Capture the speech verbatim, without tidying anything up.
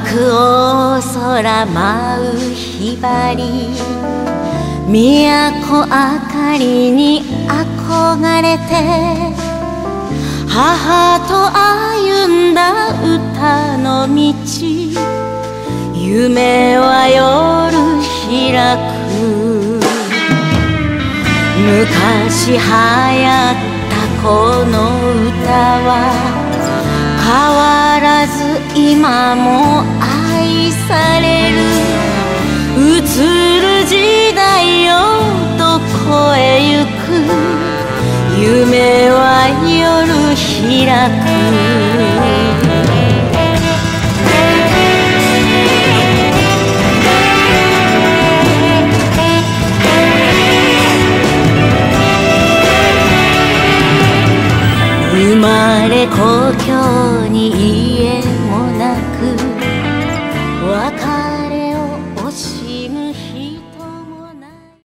くお空舞うひばり、都あかりに憧れて母と歩んだ歌の道、夢は夜開く。昔流行ったこの歌は変わらず今も愛される。移る時代よどこへ行く、夢は夜開く。生まれ故郷に